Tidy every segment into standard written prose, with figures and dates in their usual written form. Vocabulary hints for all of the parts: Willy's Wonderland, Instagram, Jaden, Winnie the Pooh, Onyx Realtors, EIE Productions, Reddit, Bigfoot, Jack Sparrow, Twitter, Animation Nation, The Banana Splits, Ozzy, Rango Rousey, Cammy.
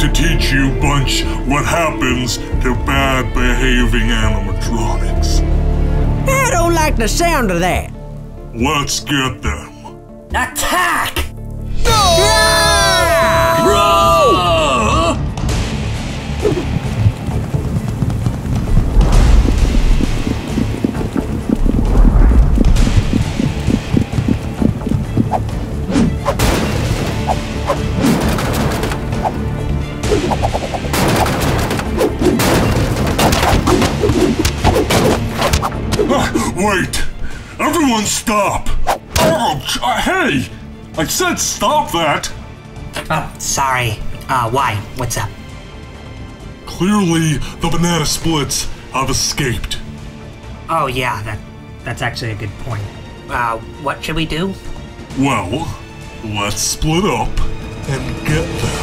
to teach you bunch what happens to bad behaving animatronics. I don't like the sound of that. Let's get them. Attack! No! Ah! Bro! Wait! Everyone stop! Hey! I said stop that! Oh, sorry. Why? What's up? Clearly, the banana splits have escaped. Oh yeah, that's actually a good point. What should we do? Well, let's split up and get them.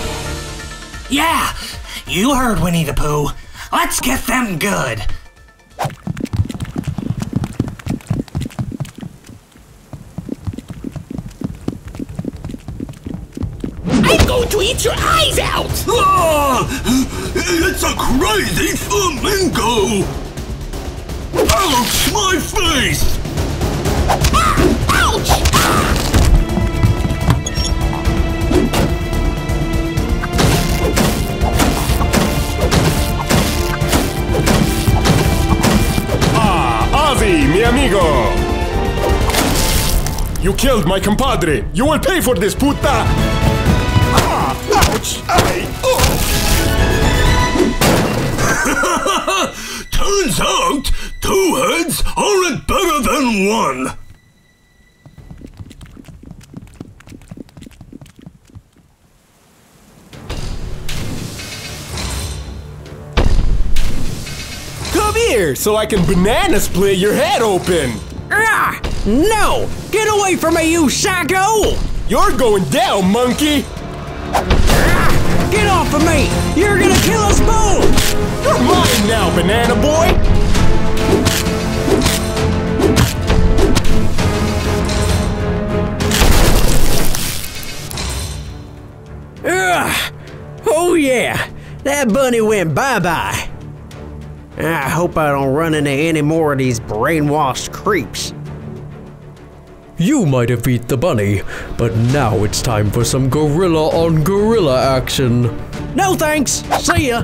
Yeah! You heard Winnie the Pooh. Let's get them good! To eat your eyes out! Ah, it's a crazy flamingo! Ouch! My face! Ah, ouch! Ah, Ozzy, mi amigo! You killed my compadre! You will pay for this, puta! Turns out, two heads aren't better than one. Come here, so I can banana split your head open. Ah, no! Get away from me, you psycho! You're going down, monkey. Get off of me! You're gonna kill us both! You're mine now, banana boy! Ugh! Oh yeah! That bunny went bye-bye! I hope I don't run into any more of these brainwashed creeps. You might have beat the bunny, but now it's time for some gorilla-on-gorilla action. No thanks! See ya!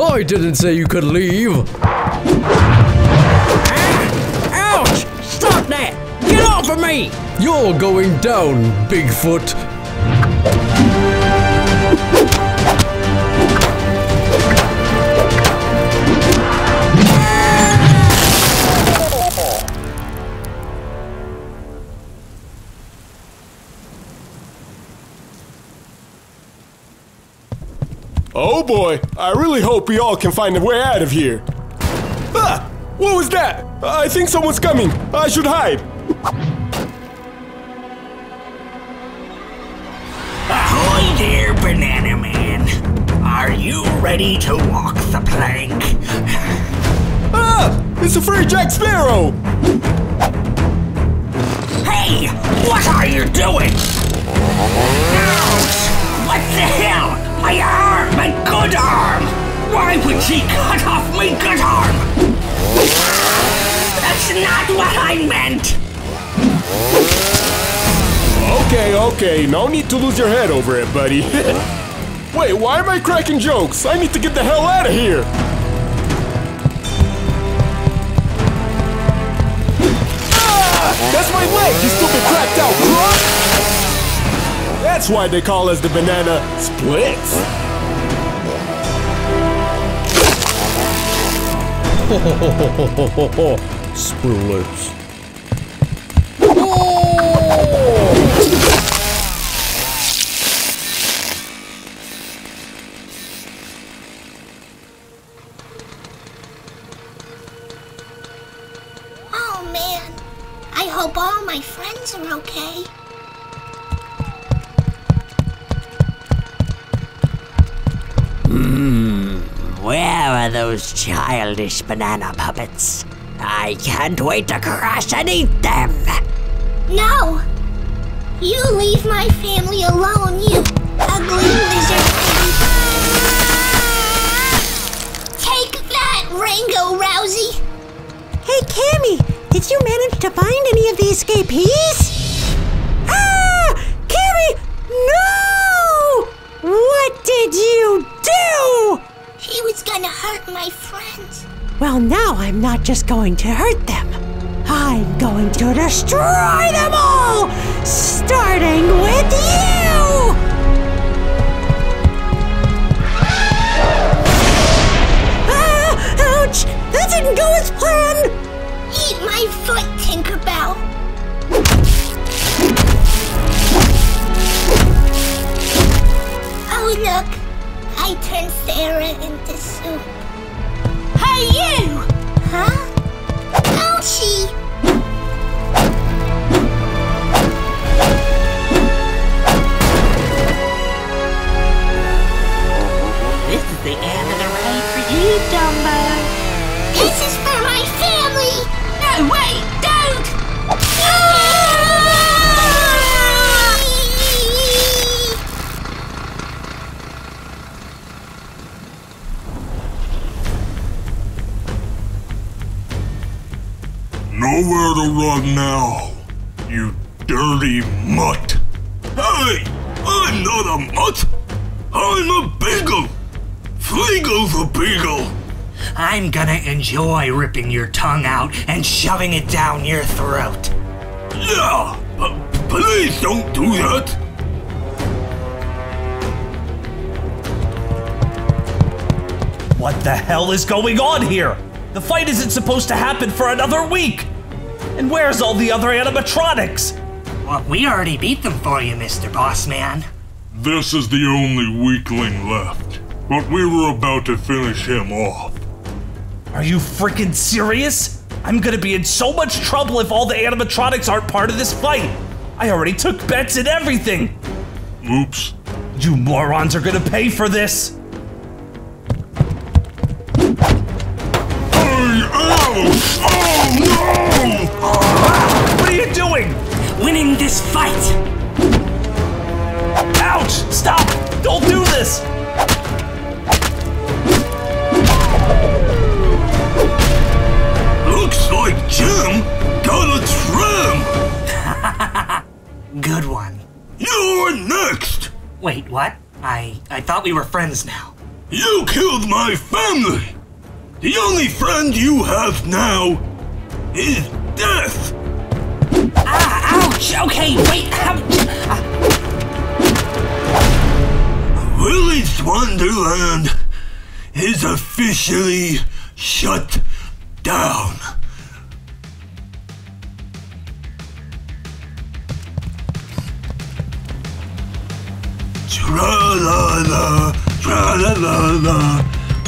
I didn't say you could leave! Ah, ouch! Stop that! Get off of me! You're going down, Bigfoot! Oh boy, I really hope we all can find a way out of here. Ah! What was that? I think someone's coming. I should hide. Ahoy there, Banana Man. Are you ready to walk the plank? Ah! It's a free Jack Sparrow! Hey! What are you doing? Ouch! What the hell? My arm! My good arm! Why would she cut off my good arm? That's not what I meant! Okay, okay, no need to lose your head over it, buddy. Wait, why am I cracking jokes? I need to get the hell out of here! Ah! That's my leg, you stupid cracked out crook! That's why they call us the banana splits. Splits. Oh man, I hope all my friends are okay. Where are those childish banana puppets? I can't wait to crush and eat them! No! You leave my family alone, you ugly lizard! Rango Rousey! Hey, Cammy! Did you manage to find any of the escapees? Ah! Cammy! No! What did you do? He was gonna hurt my friends. Well, now I'm not just going to hurt them. I'm going to destroy them all! Starting with you! Ah! Ouch! That didn't go as planned! Eat my foot, Tinkerbell! Oh, look! I turned Sarah into soup. Hey, you! Huh? Ouchie! This is the end of the road for you, Dumbo! This is for my family! No, wait! Don't! Nowhere to run now, you dirty mutt! Hey! I'm not a mutt! I'm a beagle! Fleagle's a beagle! I'm gonna enjoy ripping your tongue out and shoving it down your throat. Yeah! Please don't do that! What the hell is going on here? The fight isn't supposed to happen for another week! And where's all the other animatronics? Well, we already beat them for you, Mr. Bossman. This is the only weakling left, but we were about to finish him off. Are you freaking serious? I'm gonna be in so much trouble if all the animatronics aren't part of this fight. I already took bets and everything. Oops. You morons are gonna pay for this. Oh, no! What are you doing? Winning this fight! Ouch! Stop! Don't do this! Looks like Jim got a trim! Good one. You're next! Wait, what? I thought we were friends now. You killed my family! The only friend you have now is death! Ah, ouch! Okay, wait, ouch! Willy's Wonderland is officially shut down. Tra-la-la, tra-la-la-la.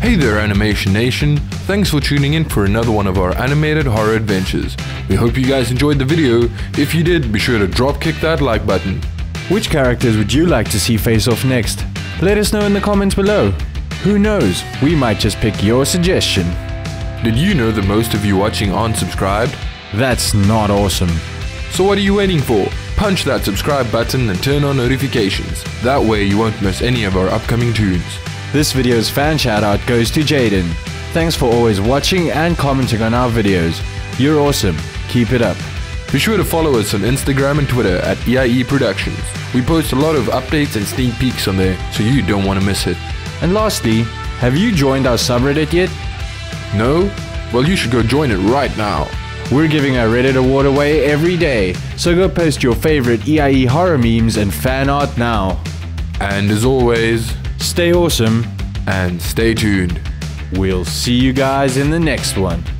Hey there, Animation Nation! Thanks for tuning in for another one of our animated horror adventures. We hope you guys enjoyed the video. If you did, be sure to drop kick that like button. Which characters would you like to see face off next? Let us know in the comments below. Who knows, we might just pick your suggestion. Did you know that most of you watching aren't subscribed? That's not awesome. So what are you waiting for? Punch that subscribe button and turn on notifications. That way you won't miss any of our upcoming tunes. This video's fan shoutout goes to Jaden. Thanks for always watching and commenting on our videos. You're awesome. Keep it up. Be sure to follow us on Instagram and Twitter at EIE Productions. We post a lot of updates and sneak peeks on there, so you don't want to miss it. And lastly, have you joined our subreddit yet? No? Well, you should go join it right now. We're giving our Reddit award away every day, so go post your favorite EIE horror memes and fan art now. And as always, stay awesome and stay tuned. We'll see you guys in the next one.